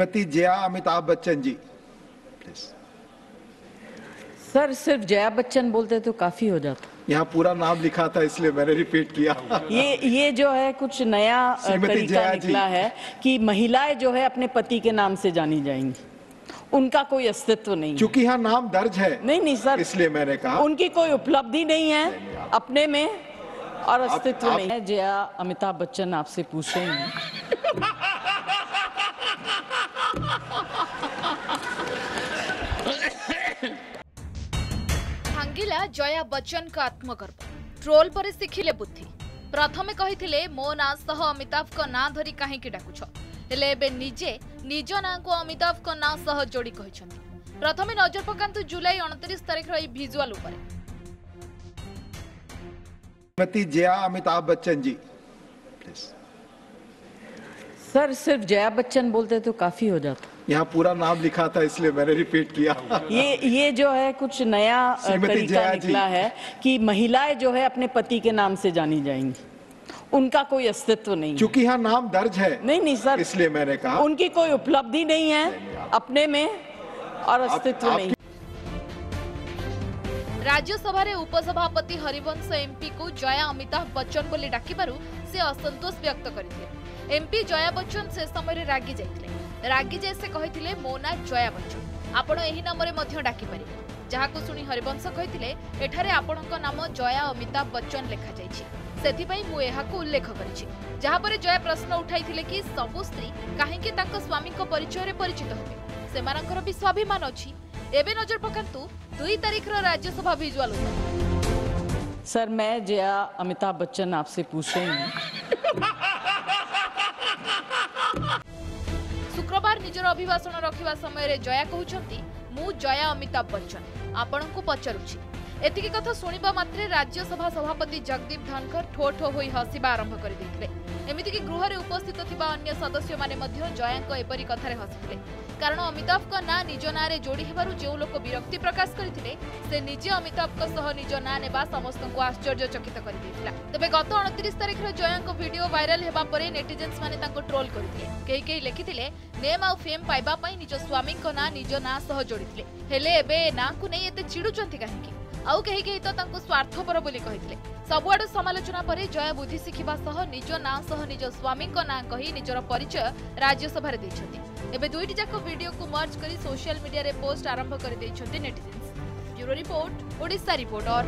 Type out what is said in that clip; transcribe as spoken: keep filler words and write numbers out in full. Shrimati Jaya Amitabh Bachchan ji. Sir सिर्फ जया बच्चन बोलते तो काफी हो जाता। यहाँ पूरा नाम लिखा था इसलिए मैंने रिपीट किया। ये ये जो है कुछ नया तरीका निकला है कि महिलाएं जो है अपने पति के नाम से जानी जाएंगी, उनका कोई अस्तित्व नहीं। चूंकि यहाँ नाम दर्ज है। नहीं नहीं सर, इसलिए मैंने कहा उनकी कोई उपलब्धि नहीं है अपने में और अस्तित्व नहीं है। जया अमिताभ बच्चन आपसे पूछेंगे भांगिला जया बच्चन का आत्मगर्व, ट्रोल पर शिखिले बुद्धि। प्रथमे कही मो ना सह अमिताभ को ना धरी कहीं डाकुछ, हेले निजे निज ना को अमिताभ को ना सह जोड़ी कही। प्रथमे नजर पकांतु जुलाई उनतीस तारिखर ए विजुअल उपरे। जया अमिताभ बच्चन जी। सर सिर्फ जया बच्चन बोलते तो काफी हो जाता। यहाँ पूरा नाम लिखा था इसलिए मैंने रिपीट किया। ये ये जो है कुछ नया तरीका निकला है कि महिलाएं जो है अपने पति के नाम से जानी जाएंगी, उनका कोई अस्तित्व नहीं। चूंकि यहाँ नाम दर्ज है। नहीं नहीं सर, इसलिए मैंने कहा उनकी कोई उपलब्धि नहीं है अपने में और अस्तित्व नहीं। राज्यसभा रे उपसभापति हरिवंश एमपी को जया अमिताभ बच्चन बोली डाकिबारु से असंतोष व्यक्त करथिले। एमपी जया बच्चन से समय रागी जाइथिले। रागी जाय से कहिथिले मो ना जया बच्चन, आपण एही नाम रे मध्य डाकी परिबे। जहाको सुनी हरिवंश कहिथिले एठारे आपणक नाम जया अमिताभ बच्चन लेखा जायछि, सेथि पई मु एहाको उल्लेख करछि। जहा परे जया प्रश्न उठाइथिले कि सबु स्त्री काहेकि तांको स्वामी को परिचय रे परिचित होबे, सेमानकर भी स्वाभिमान अछि। एबे नजर पकांतु दुई तारीख रो राज्यसभा विजुअल। सर मैं जया अमिताभ बच्चन आपसे पूछेंगे शुक्रवार निजर अभिभाषण रखिबा समय रे जया कहउछंती मु जया अमिताभ बच्चन आपन को पचरुछि। एतिकी कथा सुनिबा मात्रे राज्यसभा सभापति जगदीप धनखर ठो ठो होई हसिबा आरंभ कर दैथिले। एमिति कि गृह रे उपस्थित थिबा अन्य सदस्य माने मध्य जया को एपरि कथा रे हसिथिले। कारण अमिताभ का ना निज ना रे जोड़ी हेबारु जे लोक विरक्ति प्रकाश करथिले से निजे अमिताभ का सह निज ना नेबा समस्त को आश्चर्यचकित कर दैथिला। तबे गत उनतीस तारिख रे जया को वीडियो वायरल हेबा परे नेटिजन्स माने ताको ट्रोल करथिले। केही केही लिखिथिले नेम आ फेम पाइबा पई निज स्वामी को ना निज ना सह जोड़ीथिले, हेले एबे ना को नै एते चिडुचंती काहेकि आउ कही कही तो तांको स्वार्थपर बोली कहिथिले। सबुआडु समालोचना परे जया बुद्धि शिखिबा सह निज ना सह निज स्वामी को ना कही निजर परिचय राज्यसभा रे दैछथि। एबे दुईटी जाक वीडियो को मर्ज करी सोशल मीडिया रे पोस्ट आरंभ कर दैछथि netizens. Bureau report, Odisha reporter.